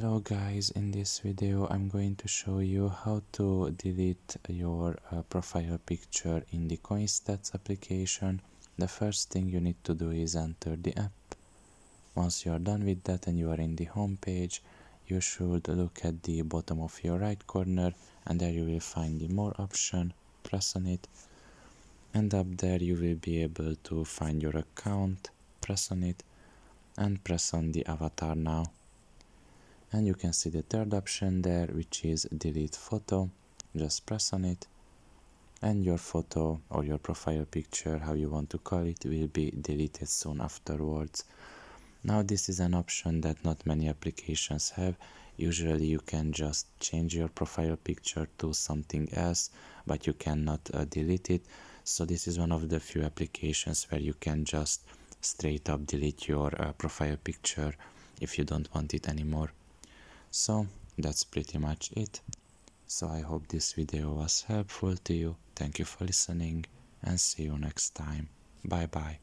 Hello guys, in this video I'm going to show you how to delete your profile picture in the CoinStats application. The first thing you need to do is enter the app. Once you are done with that and you are in the home page, you should look at the bottom of your right corner, and there you will find the more option. Press on it, and up there you will be able to find your account. Press on it and press on the avatar now. And you can see the third option there, which is delete photo. Just press on it and your photo or your profile picture, how you want to call it, will be deleted soon afterwards. Now this is an option that not many applications have. Usually you can just change your profile picture to something else, but you cannot delete it. So this is one of the few applications where you can just straight up delete your profile picture if you don't want it anymore. So that's pretty much it. So I hope this video was helpful to you. Thank you for listening and see you next time. Bye bye.